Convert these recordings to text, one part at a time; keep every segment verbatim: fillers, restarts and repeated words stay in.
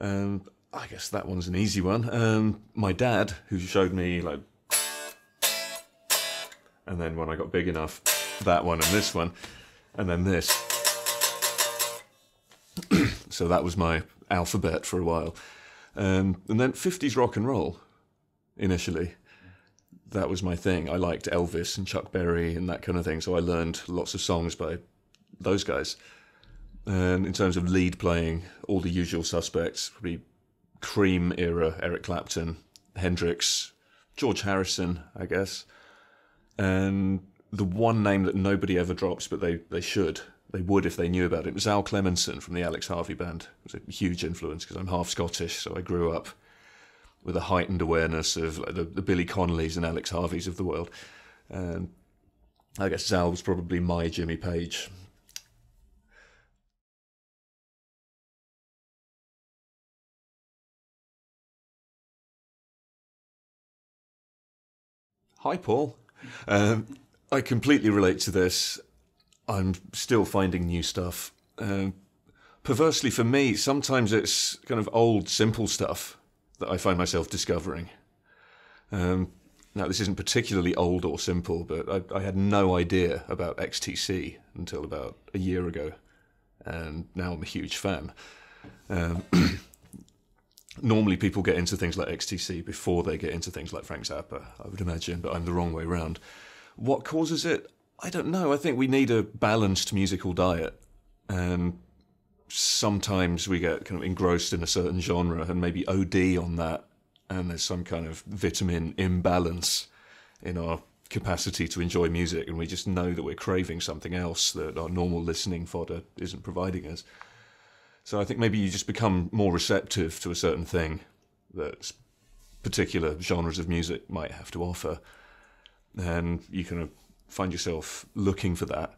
Um, I guess that one's an easy one. Um, my dad, who showed me, like, and then when I got big enough, that one and this one, and then this. So that was my alphabet for a while. Um, and then fifties rock and roll, initially. That was my thing. I liked Elvis and Chuck Berry and that kind of thing, so I learned lots of songs by those guys. And in terms of lead playing, all the usual suspects, probably Cream era, Eric Clapton, Hendrix, George Harrison, I guess. And the one name that nobody ever drops, but they, they should, they would if they knew about it, was Al Clemenson from the Alex Harvey Band. It was a huge influence because I'm half Scottish, so I grew up with a heightened awareness of, like, the, the Billy Connollys and Alex Harveys of the world. And I guess Zal was probably my Jimmy Page. Hi, Paul. Um, I completely relate to this. I'm still finding new stuff. Um, perversely for me, sometimes it's kind of old, simple stuff that I find myself discovering. Um, now, this isn't particularly old or simple, but I, I had no idea about X T C until about a year ago, and now I'm a huge fan. Um, Normally people get into things like X T C before they get into things like Frank Zappa, I would imagine, but I'm the wrong way round. What causes it? I don't know. I think we need a balanced musical diet, and sometimes we get kind of engrossed in a certain genre and maybe O D on that, and there's some kind of vitamin imbalance in our capacity to enjoy music, and we just know that we're craving something else that our normal listening fodder isn't providing us. So I think maybe you just become more receptive to a certain thing that particular genres of music might have to offer, and you kind of find yourself looking for that.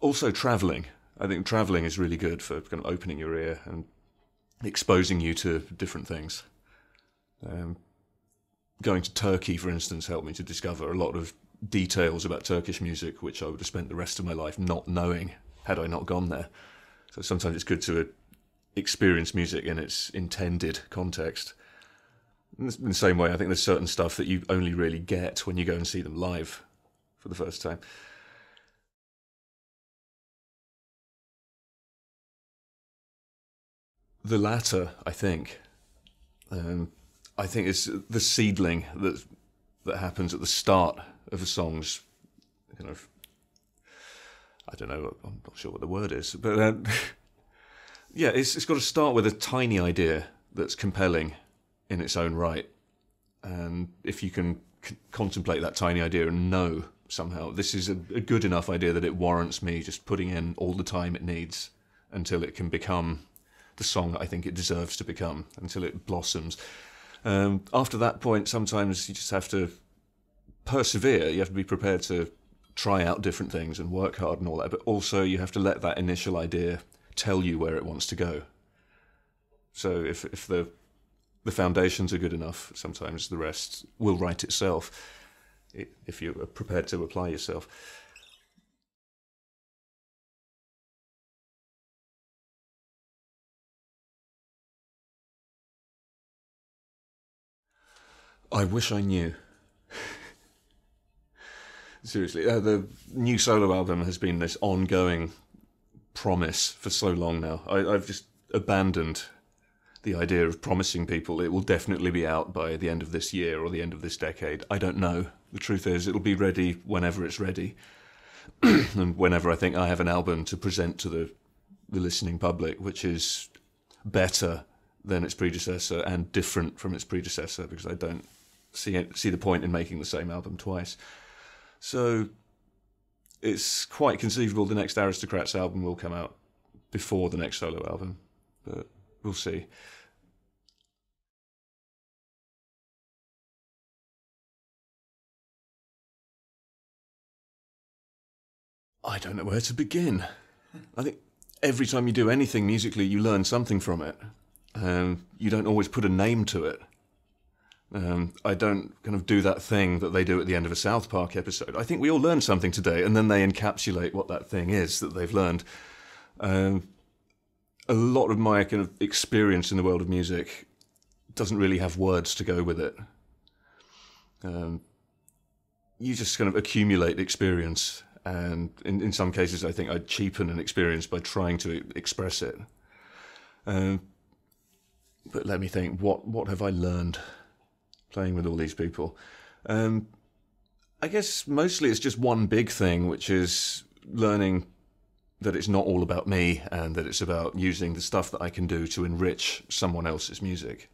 Also travelling. I think travelling is really good for kind of opening your ear and exposing you to different things. Um, going to Turkey, for instance, helped me to discover a lot of details about Turkish music which I would have spent the rest of my life not knowing had I not gone there. So sometimes it's good to experience music in its intended context. In the same way, I think there's certain stuff that you only really get when you go and see them live for the first time. The latter, I think. Um, I think it's the seedling that, that happens at the start of a song's, you know, I don't know, I'm not sure what the word is, but uh, yeah, it's, it's got to start with a tiny idea that's compelling in its own right. And if you can c contemplate that tiny idea and know somehow, this is a, a good enough idea that it warrants me just putting in all the time it needs until it can become the song that I think it deserves to become, until it blossoms. Um, after that point, sometimes you just have to persevere, you have to be prepared to try out different things and work hard and all that, but also you have to let that initial idea tell you where it wants to go. So if, if the, the foundations are good enough, sometimes the rest will write itself, if you are prepared to apply yourself. I wish I knew. Seriously, uh, the new solo album has been this ongoing promise for so long now. I, I've just abandoned the idea of promising people it will definitely be out by the end of this year or the end of this decade. I don't know. The truth is, it'll be ready whenever it's ready. And whenever I think I have an album to present to the, the listening public, which is better than its predecessor and different from its predecessor, because I don't see, it, see the point in making the same album twice. So it's quite conceivable the next Aristocrats album will come out before the next solo album, but we'll see. I don't know where to begin. I think every time you do anything musically, you learn something from it. Um, you don't always put a name to it. Um, I don't kind of do that thing that they do at the end of a South Park episode. I think we all learned something today, and then they encapsulate what that thing is that they've learned. Um, a lot of my kind of experience in the world of music doesn't really have words to go with it. Um, you just kind of accumulate experience, and in, in some cases I think I cheapen an experience by trying to express it. Um, but let me think, what, what have I learned playing with all these people? Um, I guess mostly it's just one big thing, which is learning that it's not all about me and that it's about using the stuff that I can do to enrich someone else's music.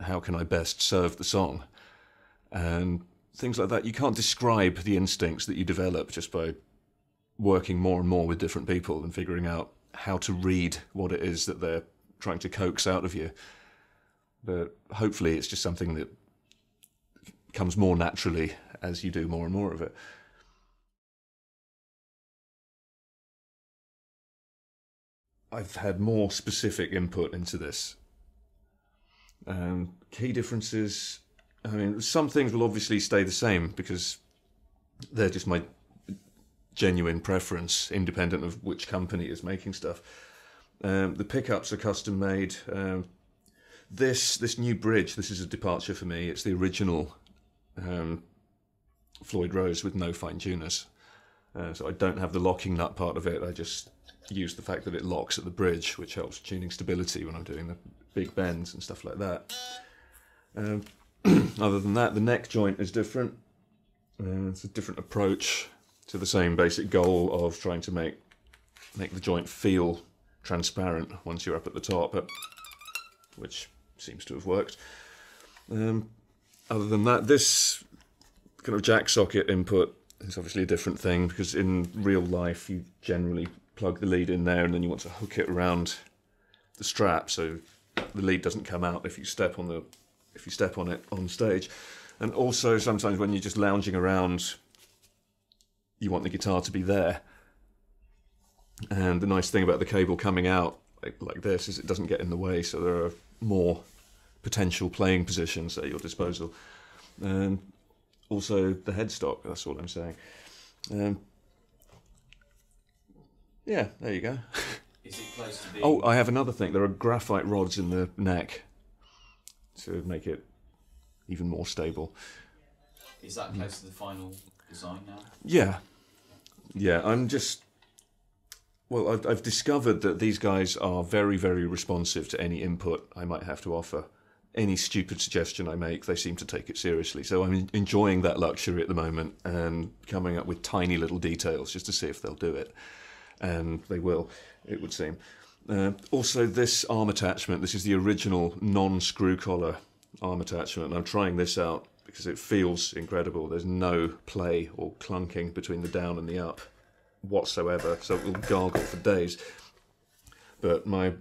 How can I best serve the song? And things like that. You can't describe the instincts that you develop just by working more and more with different people and figuring out how to read what it is that they're trying to coax out of you. But hopefully it's just something that comes more naturally as you do more and more of it. I've had more specific input into this. Um, key differences, I mean, some things will obviously stay the same because they're just my genuine preference, independent of which company is making stuff. Um, the pickups are custom made. Um, this this new bridge, this is a departure for me. It's the original um, Floyd Rose with no fine-tuners. Uh, so I don't have the locking nut part of it. I just use the fact that it locks at the bridge, which helps tuning stability when I'm doing the big bends and stuff like that. Um, other than that, the neck joint is different. Uh, it's a different approach to the same basic goal of trying to make make the joint feel transparent once you're up at the top, but, which seems to have worked. Um, other than that, this kind of jack socket input is obviously a different thing, because in real life you generally plug the lead in there and then you want to hook it around the strap so the lead doesn't come out if you step on the if you step on it on stage. And also sometimes when you're just lounging around, you want the guitar to be there. And the nice thing about the cable coming out like, like this is it doesn't get in the way, so there are more potential playing positions at your disposal. And also the headstock, that's all I'm saying. Um, yeah, there you go. Is it close to the... Oh, I have another thing. There are graphite rods in the neck to make it even more stable. Is that close to the final design now? Yeah. Yeah, I'm just... Well, I've, I've discovered that these guys are very, very responsive to any input I might have to offer. Any stupid suggestion I make, they seem to take it seriously. So I'm enjoying that luxury at the moment and coming up with tiny little details just to see if they'll do it. And they will, it would seem. Uh, also, this arm attachment, this is the original non-screw collar arm attachment. And I'm trying this out because it feels incredible. There's no play or clunking between the down and the up whatsoever, so it will gargle for days. But my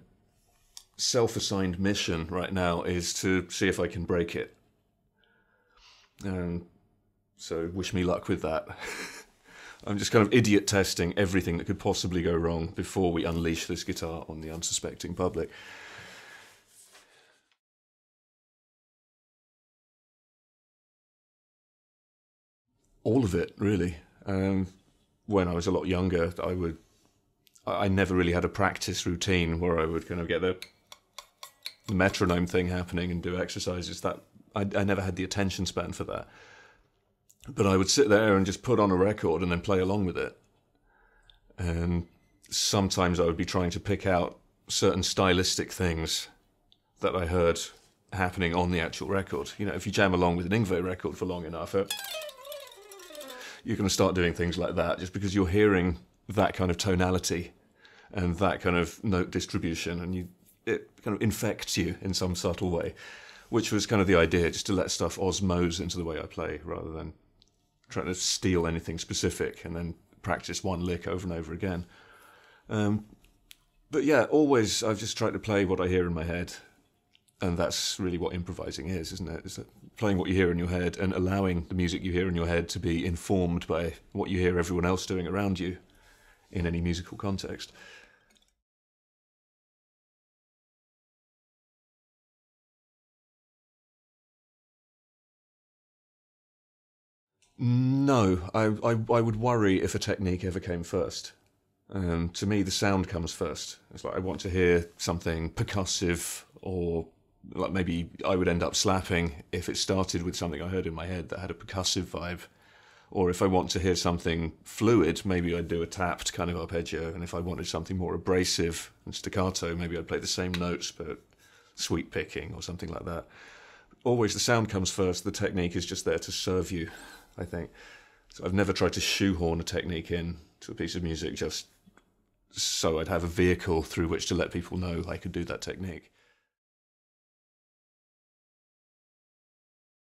self-assigned mission right now is to see if I can break it. Um, so wish me luck with that. I'm just kind of idiot testing everything that could possibly go wrong before we unleash this guitar on the unsuspecting public. All of it, really. Um, When I was a lot younger, I would, I never really had a practice routine where I would kind of get the, the metronome thing happening and do exercises. That I, I never had the attention span for that. But I would sit there and just put on a record and then play along with it. And sometimes I would be trying to pick out certain stylistic things that I heard happening on the actual record. You know, if you jam along with an Yngwie record for long enough, it, you're going to start doing things like that just because you're hearing that kind of tonality and that kind of note distribution, and you, it kind of infects you in some subtle way, which was kind of the idea, just to let stuff osmose into the way I play rather than trying to steal anything specific and then practice one lick over and over again. Um, but yeah, always I've just tried to play what I hear in my head, and that's really what improvising is, isn't it? It's like playing what you hear in your head and allowing the music you hear in your head to be informed by what you hear everyone else doing around you in any musical context. No, I, I, I would worry if a technique ever came first. Um, to me, the sound comes first. It's like I want to hear something percussive, or like maybe I would end up slapping if it started with something I heard in my head that had a percussive vibe. Or if I want to hear something fluid, maybe I'd do a tapped kind of arpeggio. And if I wanted something more abrasive and staccato, maybe I'd play the same notes but sweep picking or something like that. Always the sound comes first. The technique is just there to serve you, I think. So I've never tried to shoehorn a technique in to a piece of music just so I'd have a vehicle through which to let people know I could do that technique.